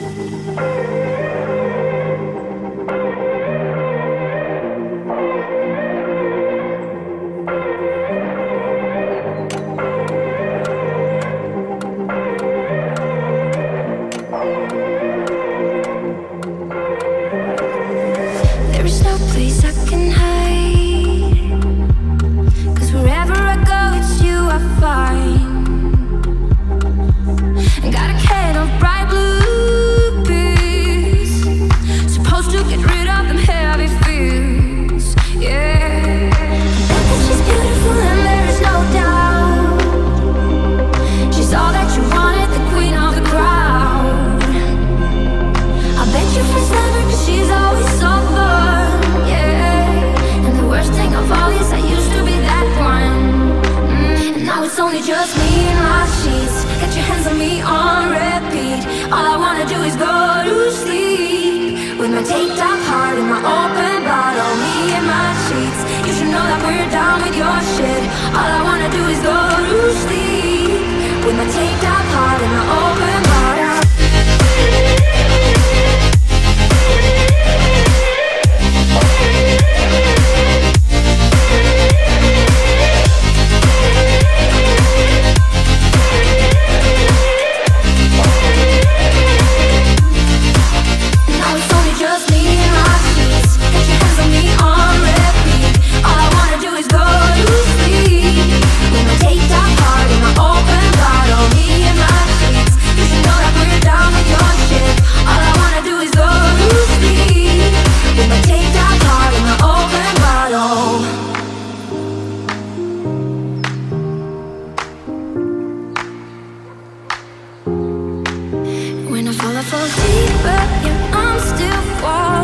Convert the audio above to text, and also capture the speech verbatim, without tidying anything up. When I fall, I fall deeper, yeah, I'm still falling.